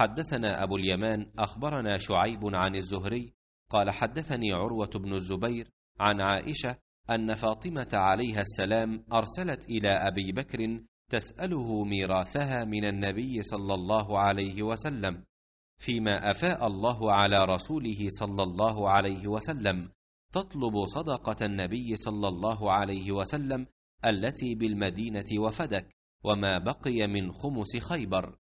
حدثنا أبو اليمان أخبرنا شعيب عن الزهري قال حدثني عروة بن الزبير عن عائشة أن فاطمة عليها السلام أرسلت إلى أبي بكر تسأله ميراثها من النبي صلى الله عليه وسلم، فيما أفاء الله على رسوله صلى الله عليه وسلم، تطلب صدقة النبي صلى الله عليه وسلم التي بالمدينة وفدك وما بقي من خمس خيبر،